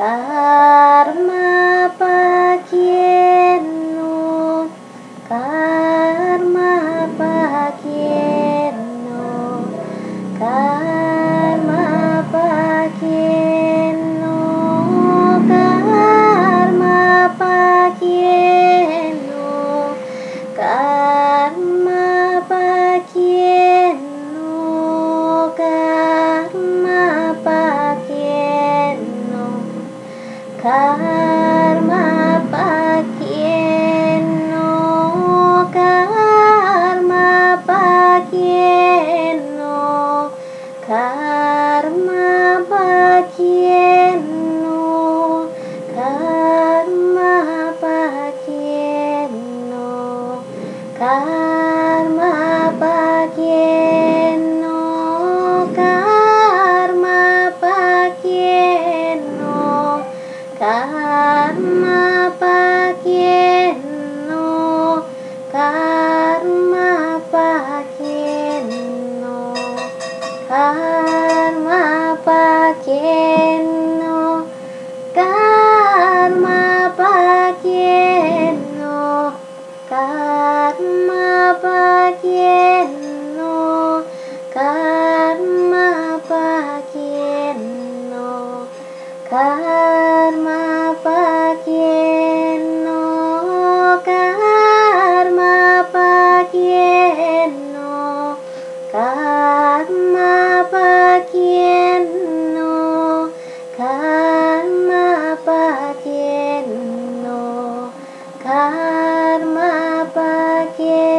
Karmapa Kyenno, Karmapa Kyenno, Karmapa Kyenno, Karmapa Kyenno, Karmapa Kyenno, Karmapa Kyenno, Karmapa Kyenno, Karmapa Kyenno, Karmapa Kyenno, Karmapa Kyenno, Karmapa Kyenno, Karmapa Kyenno, Karmapa Kyenno, Karmapa Kyenno, Karmapa Kyenno, Karmapa Kyenno, Karmapa Kyenno, Karmapa Kyenno, Karmapa Kyenno, Karmapa Kyenno, Karmapa Kyenno, Karmapa Kyenno, Karmapa Kyenno.